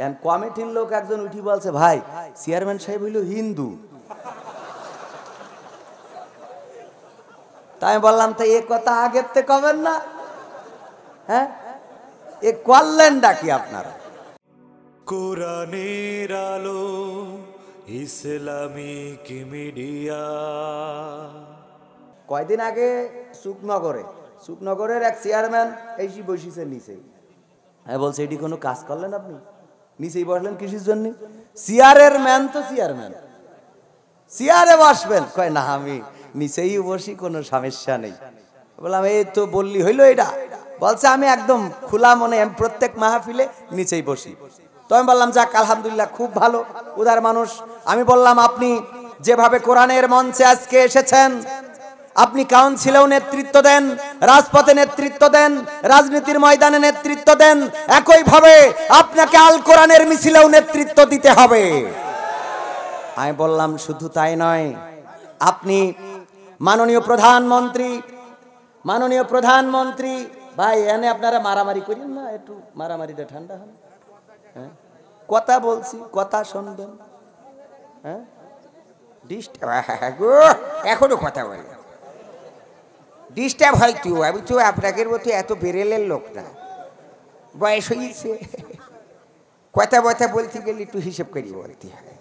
and committee लोक एक जन उठी बोलছে भाई চেয়ারম্যান साहेब হইলো हिंदू তাই বললাম তো এই কথা আগে তে কবেন না হ্যাঁ এ কল্যাণ ডাকি আপনারা কোরআনের আলো ইসলামিক মিডিয়া কয়দিন আগে সুকনগরের এক চেয়ারম্যান এসে বসেছে নিচে আমি বলছি এডি কোনো কাজ করলেন আপনি নিচেই বসলেন কিসের জন্য চেয়ারের ম্যান তো চেয়ারম্যান চেয়ারে বসবেন কয় না আমি নিচেই বসি কোনো সমস্যা নেই বললাম এই তো বললি হইলো এটা বলছে আমি একদম খোলা মনে আমি প্রত্যেক মাহফিলে নিচেই বসি তো আমি বললাম যাক আলহামদুলিল্লাহ খুব ভালো উদার মানুষ আমি বললাম আপনি যেভাবে কোরআনের মঞ্চে আজকে এসেছেন আপনি কাউন্সিলেও নেতৃত্ব দেন রাজপথে নেতৃত্ব দেন রাজনীতির ময়দানে নেতৃত্ব দেন একই ভাবে আপনাকে আল কোরআনের মিছিলেও নেতৃত্ব দিতে হবে আমি বললাম শুধু তাই নয় আপনি माननीय प्रधानमंत्री भाई एने अपनारा मारामारी करें ना एक मारामारी ठंडा हन कथा बोलছি कथा শুনবেন হ্যাঁ ডিস্টার্ব এখনো কথা বলে ডিস্টার্ব হয় কি আমি তো আপনাদের মতো এত বেরেলের লোক না বয়স হয়েছে কথা কথা বলতে গেলে একটু হিসাব করি বলতে হয়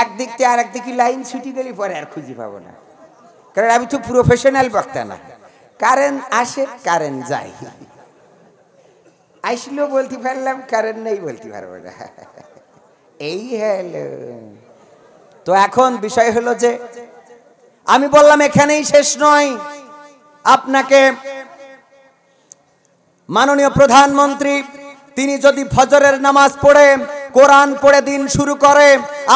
एक दिखते और एक दिखी लाइन छुटी गई पर खुजी पाव ना कारण अभी तो प्रोफेशनल वक्ता ना कारण आसे कारण जाए आसलो बोलती पारलाम कारण नहीं बोलती पारबो ना एई हेलो तो एखन विषय हलो जे आमी बोललाम एखानेई शेष नय आपनाके माननीय प्रधानमंत्री तिनी जदि फजरेर नामाज पढ़े কোরআন পড়ে দিন শুরু করে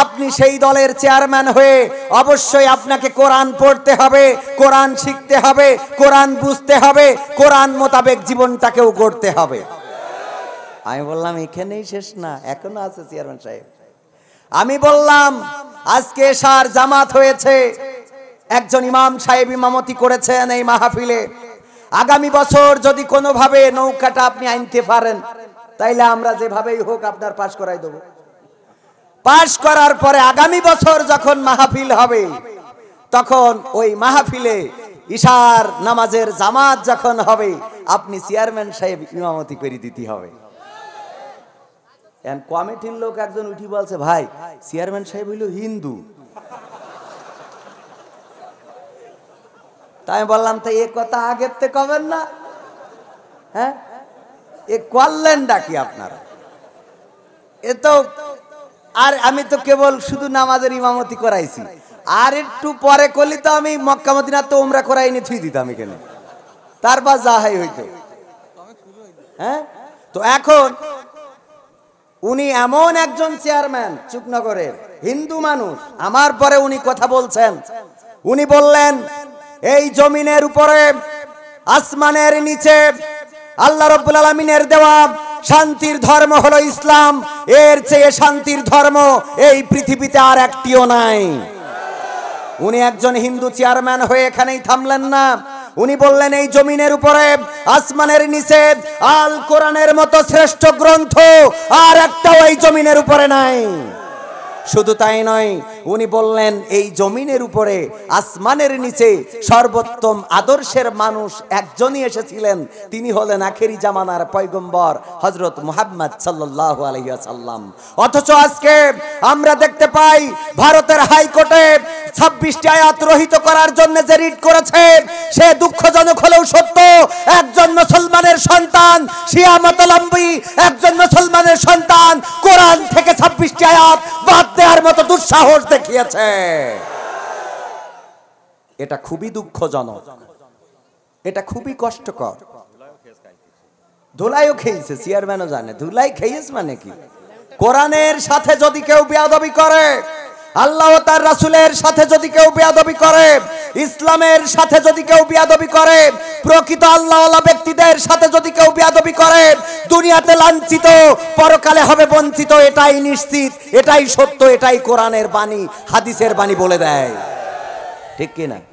আপনি সেই দলের চেয়ারম্যান হয়ে অবশ্যই আপনাকে কোরআন পড়তে হবে কোরআন শিখতে হবে কোরআন বুঝতে হবে কোরআন মোতাবেক জীবনটাকেও গড়তে হবে আমি বললাম এখানেই শেষ না এখনো আছে চেয়ারম্যান সাহেব আমি বললাম আজকে এশার জামাত হয়েছে একজন ইমাম সাহেব ইমামতি করেছেন এই মাহফিলে আগামী বছর যদি কোনোভাবে নৌকাটা আপনি আনতে পারেন তাইলে আমরা যেভাবেই হোক আপনার পাস করাই দেব পাস করার পরে আগামী বছর যখন মাহফিল হবে তখন ওই মাহফিলে ইশার নামাজের জামাত যখন হবে আপনি চেয়ারম্যান সাহেব ইমামতি করে দিতে হবে এন্ড কমিটির লোক একজন উঠি বলছে ভাই চেয়ারম্যান সাহেব হইলো হিন্দু তাই বললাম তো এই কথা আগে তে কবেন না হ্যাঁ कल्याण डाकी अपनारा तो केवल शुद्ध नामाज़ इमामती कराईसी और एकटू पर करली तो मक्का मदिना तो उमरा कराई थुई दिताम एखाने तार बाद जा हाई हइतो हाँ तो एखन उनी एमन एकजन चेयरमैन चुकनगरेर हिंदू मानुष आमार परे उनी कथा बोलछेन उनी बोललेन एई जमिनेर उपरे आसमानेर नीचे আল্লাহ রাব্বুল আলামিনের দেওয়া শান্তির ধর্ম হলো ইসলাম এর চেয়ে শান্তির ধর্ম এই পৃথিবীতে আর একটিও নাই উনি একজন হিন্দু চেয়ারম্যান হয়ে এখানেই থামলেন না উনি বললেন এই জমিনের উপরে আসমানের নিচে আল কোরআনের মতো শ্রেষ্ঠ গ্রন্থ আর একটাও এই জমিনের উপরে নাই শুধু তাই নয় উনি বললেন এই জমিনের উপরে আসমানের নিচে সর্বোত্তম আদর্শের মানুষ একজনই এসেছিলেন তিনি হলেন আখেরি জামানার পয়গম্বর হযরত মুহাম্মদ সাল্লাল্লাহু আলাইহি ওয়াসাল্লাম অথচ আজকে আমরা দেখতে পাই ভারতের হাইকোর্টে 26টি আয়াত রহিত করার জন্য যে রিট করেছে সে দুঃখজনক হলেও সত্য একজন মুসলমানের সন্তান শিয়া মতলম্বী একজন মুসলমানের সন্তান কোরআন থেকে 26টি আয়াত বাদ দেওয়ার মতো দুঃসাহস দেখিয়েছে এটা খুবই দুঃখজনক এটা খুবই কষ্টকর ধুলাইও খেয়েছে চেয়ারম্যানও জানে ধুলাই খেয়েছে মানে কি কোরআনের সাথে যদি কেউ বেয়াদবি করে আল্লাহ তার রাসূলের সাথে যদি কেউ বেয়াদবি করে ইসলামের সাথে যদি কেউ বেয়াদবি করে প্রকৃত আল্লাহওয়ালা ব্যক্তিদের সাথে যদি কেউ বেয়াদবি করে দুনিয়াতে লাঞ্ছিত পরকালে হবে বঞ্চিত এটাই নিশ্চিত এটাই সত্য এটাই কোরআনের বাণী হাদিসের বাণী বলে দেয় ঠিক কি না